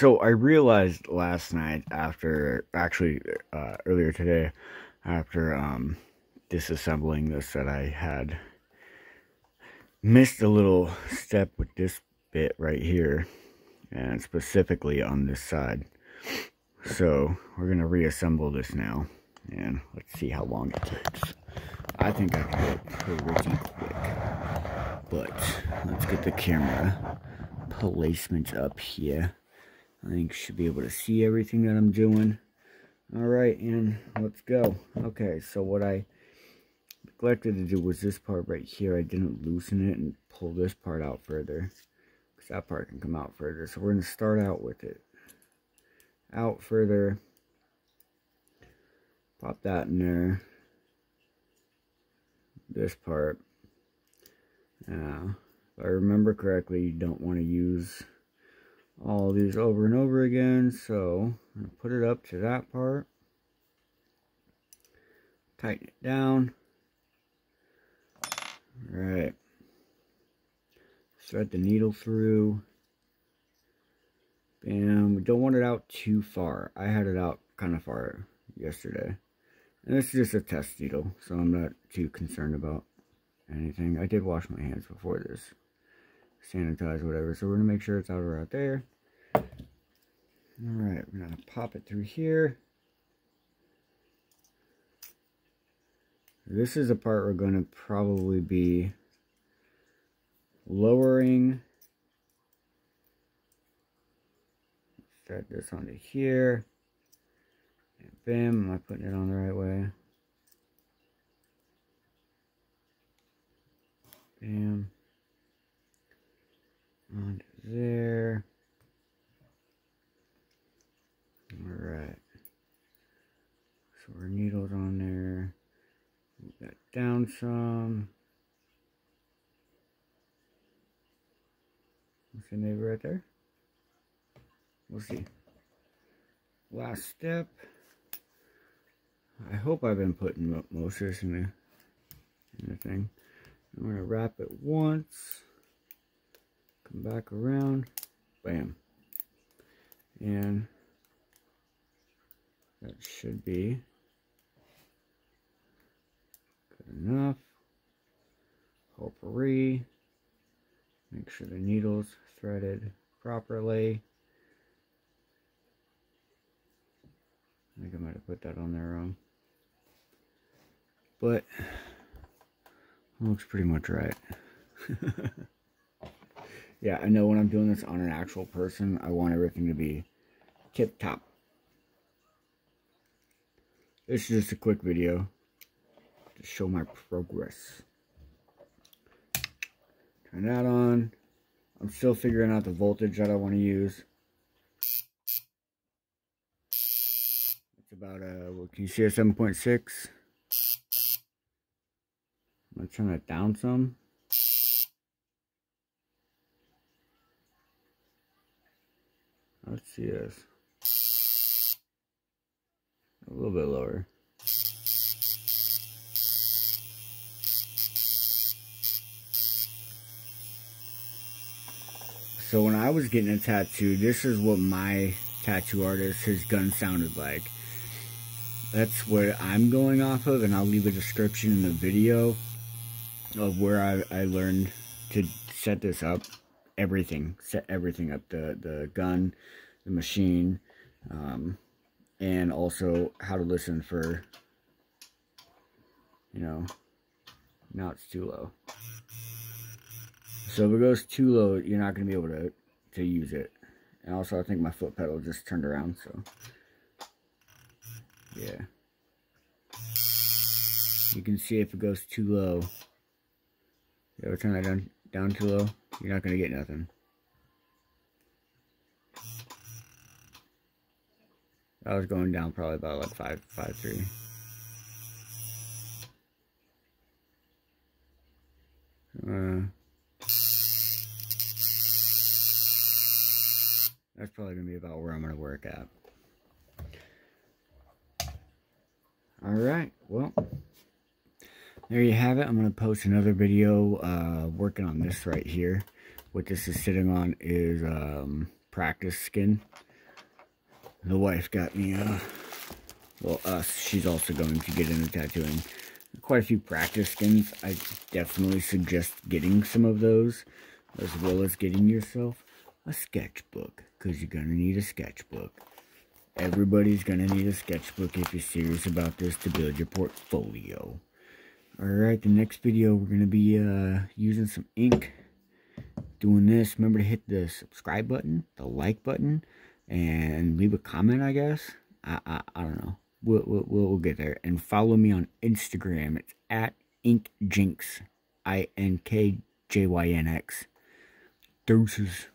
So I realized last night after, actually earlier today, after disassembling this, that I had missed a little step with this bit right here, and specifically on this side. So we're going to reassemble this now, and let's see how long it takes. I think I can get pretty quick, but let's get the camera placements up here. I think you should be able to see everything that I'm doing. Alright, and let's go. Okay, so what I neglected to do was this part right here. I didn't loosen it and pull this part out further, because that part can come out further. So we're going to start out with it. Out further. Pop that in there. This part. Now, if I remember correctly, you don't want to use all these over and over again, so I'm going to put it up to that part, tighten it down. Alright, thread the needle through, bam. We don't want it out too far. I had it out kind of far yesterday, and this is just a test needle, so I'm not too concerned about anything. I did wash my hands before this, sanitize, whatever, so we're going to make sure it's out right there. Alright, we're going to pop it through here. This is the part we're going to probably be lowering. Thread this onto here. And bam, am I putting it on the right way? Bam. Onto there. Alright. So our needle's on there. Move that down some. Let's see, maybe right there. We'll see. Last step. I hope I've been putting most of this in the thing. I'm going to wrap it once. Come back around, bam, and that should be good enough. Hopefully, make sure the needle's threaded properly. I think I might have put that on there wrong, but looks pretty much right. Yeah, I know when I'm doing this on an actual person, I want everything to be tip-top. This is just a quick video to show my progress. Turn that on. I'm still figuring out the voltage that I want to use. It's about, what can you see, a 7.6? I'm going to turn that down some. Let's see this. A little bit lower. So when I was getting a tattoo, this is what my tattoo artist, his gun sounded like. That's what I'm going off of, and I'll leave a description in the video of where I learned to set this up. Everything, set everything up, the gun, the machine, and also how to listen for, you know, now it's too low. So if it goes too low, you're not going to be able to use it. And also I think my foot pedal just turned around, so yeah, you can see if it goes too low. You ever turn that down too low, you're not going to get nothing. I was going down probably about like 5.3. That's probably going to be about where I'm going to work at. Alright, well, there you have it. I'm going to post another video working on this right here. What this is sitting on is practice skin. The wife got me, well, us, she's also going to get into tattooing. Quite a few practice skins. I definitely suggest getting some of those, as well as getting yourself a sketchbook, because you're going to need a sketchbook. Everybody's going to need a sketchbook if you're serious about this to build your portfolio. Alright, the next video we're going to be using some ink. Doing this, remember to hit the subscribe button, the like button, and leave a comment, I guess. I don't know. We'll get there. And follow me on Instagram. It's at InkJinx. INKJYNX. Deuces.